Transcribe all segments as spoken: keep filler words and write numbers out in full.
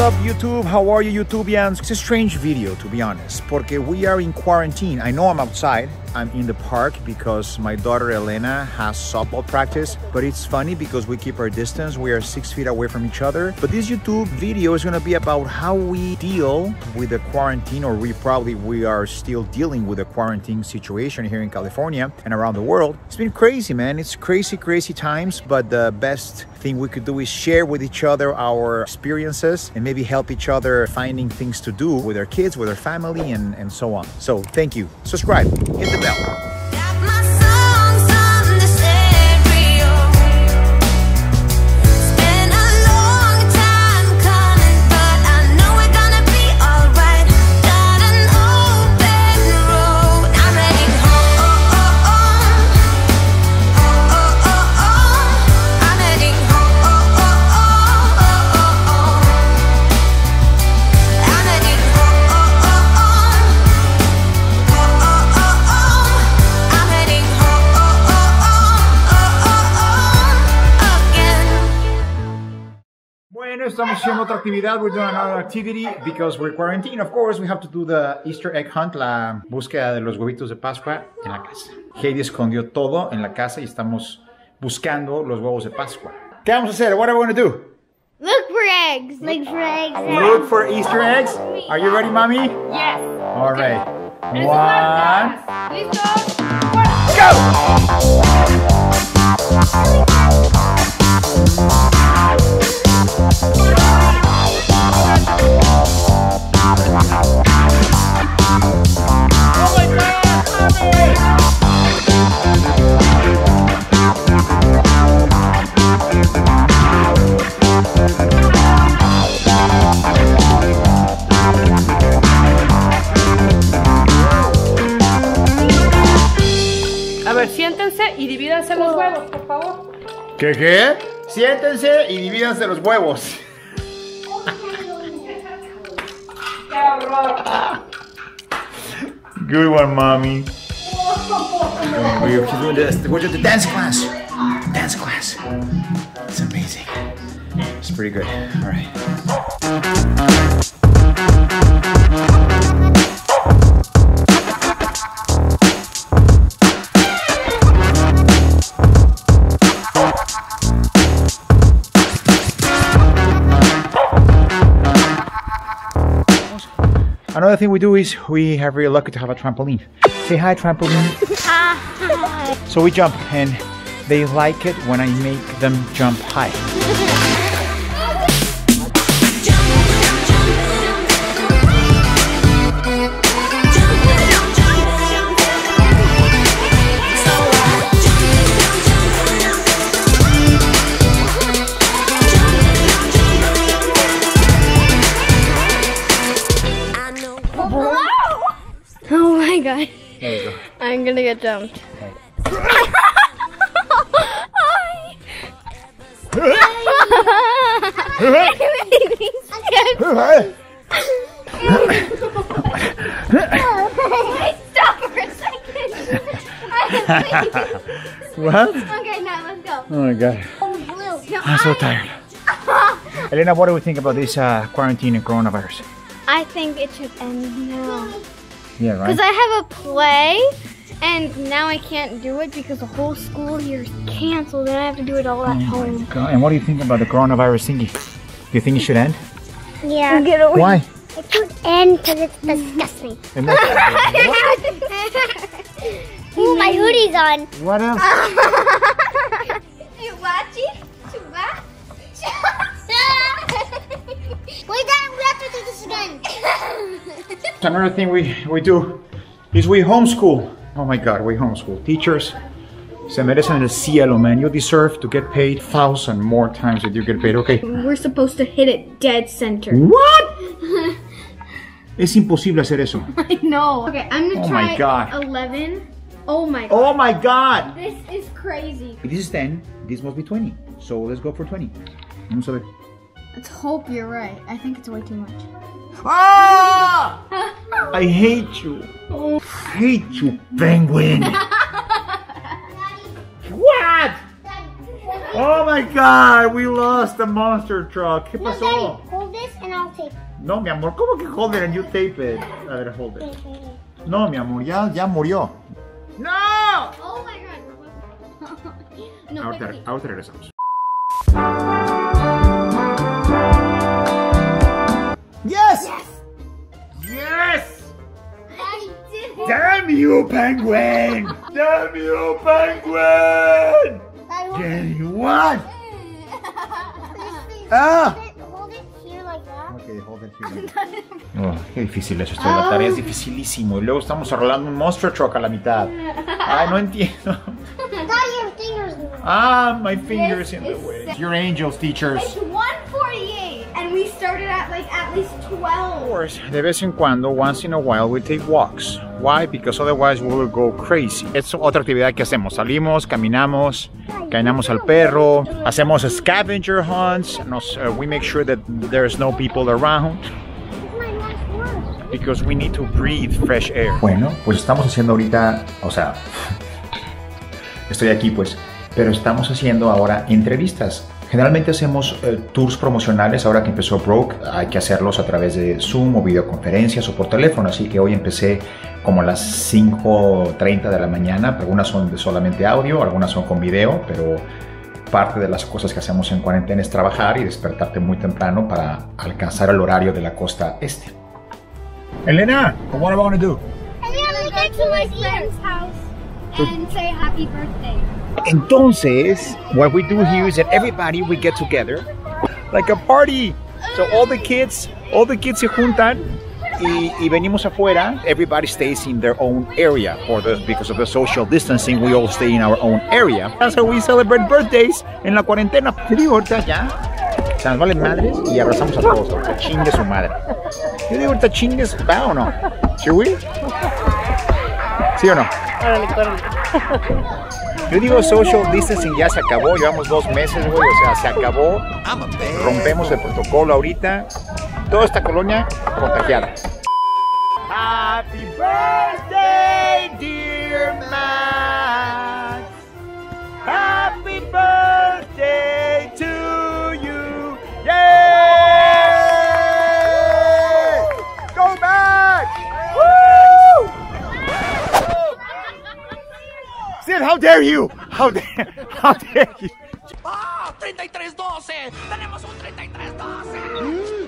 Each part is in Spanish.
up, YouTube? How are you, YouTubians? It's a strange video, to be honest, porque we are in quarantine. I know I'm outside. I'm in the park because my daughter Elena has softball practice, but it's funny because we keep our distance. We are six feet away from each other. But this YouTube video is gonna be about how we deal with the quarantine, or we probably we are still dealing with the quarantine situation here in California and around the world. It's been crazy, man. It's crazy, crazy times, but the best thing we could do is share with each other our experiences and maybe help each other finding things to do with our kids, with our family, and, and so on. So thank you. Subscribe. Hit the bell. Estamos haciendo otra actividad. We're doing another activity because we're quarantined. Of course, we have to do the Easter egg hunt, la búsqueda de los huevitos de Pascua en la casa. Heidi escondió todo en la casa y estamos buscando los huevos de Pascua. ¿Qué vamos a hacer? What are we going to do? Look for eggs. Look for eggs. Look for Easter eggs. Are you ready, mommy? Yes. All right. One. Go. A ver, siéntense y divídanse los huevos, por favor. ¿Qué, qué? Siéntense y divídanse los huevos. Good one, mommy. We're doing this. We're doing the dance class. Dance class. It's amazing. It's pretty good. All right. Another thing we do is we are very lucky to have a trampoline. Say hi, trampoline. Hi. So we jump, and they like it when I make them jump high. I'm gonna get dumped. Hi. Stop for a second. What? Okay, now let's go. Oh my god. I'm so tired. Elena, what do we think about this uh, quarantine and coronavirus? I think it should end now. Yeah, right. Because I have a play, and now I can't do it because the whole school year is canceled, and I have to do it all at oh home. God. And what do you think about the coronavirus thingy? Do you think it should end? Yeah. We'll get away. Why? It should end because it's disgusting. And that's ooh, my hoodie's on. What else? You watch it? You watch? Wait, Dad, we have to do this again. Another thing we, we do is we homeschool. Oh my God, we homeschool. Teachers, se merecen el cielo, man. You deserve to get paid a thousand more times that you get paid, okay? We're supposed to hit it dead center. What? Es imposible hacer eso. I know. Okay, I'm gonna oh try my God. eleven. Oh my God. Oh my God. This is crazy. If this is ten, this must be twenty. So let's go for twenty. Vamos a ver. Let's hope you're right. I think it's way too much. Ah! I hate you. I hate you, penguin. What? Oh my God, we lost the monster truck. ¿Qué pasó? No, Daddy, hold this and I'll tape it. No, mi amor, ¿cómo que hold it and you tape it? A ver, hold it. No, mi amor, ya, ya murió. No. Oh my God. No, ahorita, ahorita regresamos. Yes. Yes. Yes. Daddy did it. Damn you, penguin. Damn you, penguin. Daddy, what? Ah. Hold it here like that. Okay, hold it here. Oh, qué difícil es esto. La tarea es dificilísimo. Y luego estamos arreglando un monster truck a la mitad. Ay, no entiendo. Ah, my fingers in the way. Your angels, teachers. It's one forty-eight, and we started at like at least twelve. Of course, de vez en cuando, once in a while, we take walks. Why? Because otherwise we will go crazy. Es otra actividad que hacemos. Salimos, caminamos, caminamos al perro, hacemos scavenger hunts. Nos, uh, we make sure that there's no people around. Because we need to breathe fresh air. Bueno, pues estamos haciendo ahorita, o sea, estoy aquí pues. Pero estamos haciendo ahora entrevistas. Generalmente hacemos eh, tours promocionales. Ahora que empezó Broke, hay que hacerlos a través de Zoom o videoconferencias o por teléfono. Así que hoy empecé como a las cinco treinta de la mañana. Algunas son de solamente audio, algunas son con video, pero parte de las cosas que hacemos en cuarentena es trabajar y despertarte muy temprano para alcanzar el horario de la costa este. Elena, what am I going to do? I'm going to go to my friend's house and say happy birthday. Entonces, what we do here is that everybody we get together, like a party. So all the kids, all the kids se juntan y, y venimos afuera. Everybody stays in their own area, for the, because of the social distancing, we all stay in our own area. That's how we celebrate birthdays en la cuarentena. Te digo, ahorita ya, se nos valen madres y abrazamos a todos. Ahorita chingue su madre. Yo digo, ahorita chingues, ¿va o no? ¿Sí, güey? ¿Sí o no? Órale, córrele. Yo digo social distancing ya se acabó, llevamos dos meses, güey, o sea, se acabó, rompemos el protocolo ahorita, toda esta colonia contagiada. Happy birthday, dear Max. Happy birthday to you. Yeah! Go back! Woo! Sid, how dare you? How dare, how dare you? ¡Ah! ¡treinta y tres doce! ¡Tenemos un treinta y tres doce!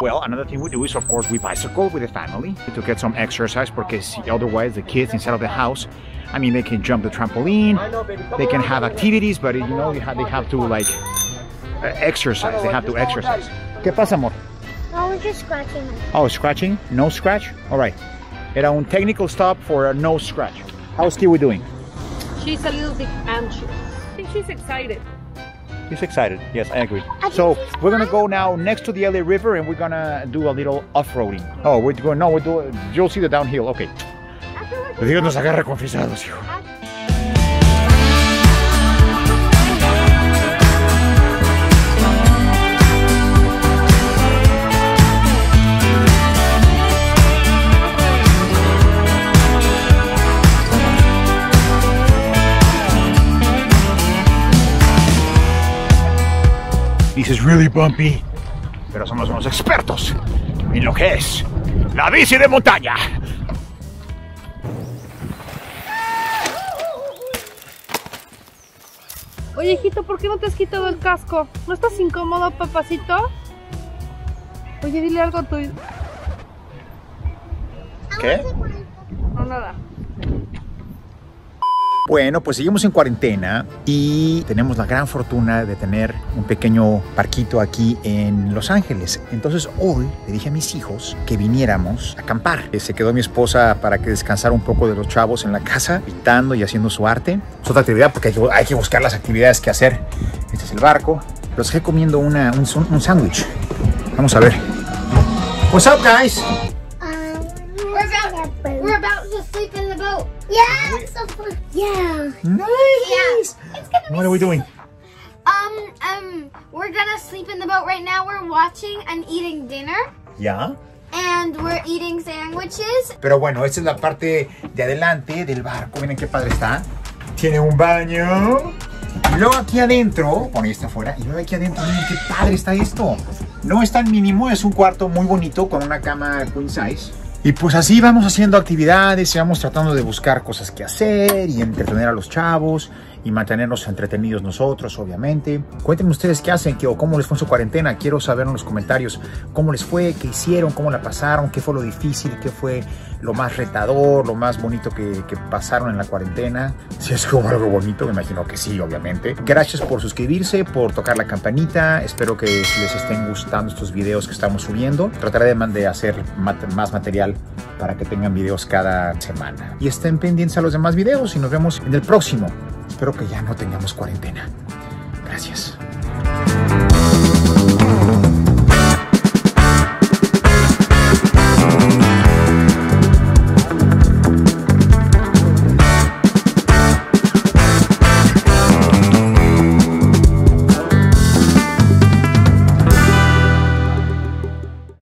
Well, another thing we do is, of course, we bicycle with the family to get some exercise because otherwise the kids inside of the house, I mean, they can jump the trampoline, they can have activities, but you know, you have, they have to like exercise, they have to exercise. ¿Qué pasa, amor? Oh, we're just scratching. Oh, scratching? No scratch? All right. Era un technical stop for a no scratch. How's Kiwi doing? She's a little bit anxious. I think she's excited. She's excited. Yes, I agree. I so we're going to go now next to the L A River and we're going to do a little off-roading. Oh, we're going, no, we're doing, you'll see the downhill. Okay. Dios nos agarra confesados, hijo. This is really bumpy. Pero somos unos expertos en lo que es la bici de montaña. Oye, hijito, ¿por qué no te has quitado el casco? ¿No estás incómodo, papacito? Oye, dile algo a tu... ¿Qué? No, nada. Bueno, pues seguimos en cuarentena y tenemos la gran fortuna de tener un pequeño parquito aquí en Los Ángeles. Entonces hoy le dije a mis hijos que viniéramos a acampar. Se quedó mi esposa para que descansara un poco de los chavos en la casa, pintando y haciendo su arte. Es otra actividad porque hay que, hay que buscar las actividades que hacer. Este es el barco. Los dejé comiendo una, un, un sándwich. Vamos a ver. What's up, guys? We're about to sleep in the boat. Yeah, it's so fun. Yeah. Nice. Yeah. It's gonna be what are we doing? Um, um, we're gonna sleep in the boat right now. We're watching and eating dinner. Yeah. and we're eating sandwiches. Pero bueno, esta es la parte de adelante del barco. Miren qué padre está. Tiene un baño. Y luego aquí adentro, bueno, ya está afuera. Y luego aquí adentro, miren qué padre está esto. No es tan mínimo, es un cuarto muy bonito con una cama queen size. Y pues así vamos haciendo actividades y vamos tratando de buscar cosas que hacer y entretener a los chavos y mantenernos entretenidos nosotros, obviamente. Cuéntenme ustedes qué hacen qué, o cómo les fue en su cuarentena. Quiero saber en los comentarios cómo les fue, qué hicieron, cómo la pasaron, qué fue lo difícil, qué fue lo más retador, lo más bonito que, que pasaron en la cuarentena. Si es como algo bonito, me imagino que sí, obviamente. Gracias por suscribirse, por tocar la campanita. Espero que les estén gustando estos videos que estamos subiendo. Trataré de hacer más material para que tengan videos cada semana. Y estén pendientes a los demás videos y nos vemos en el próximo. Espero que ya no tengamos cuarentena. Gracias.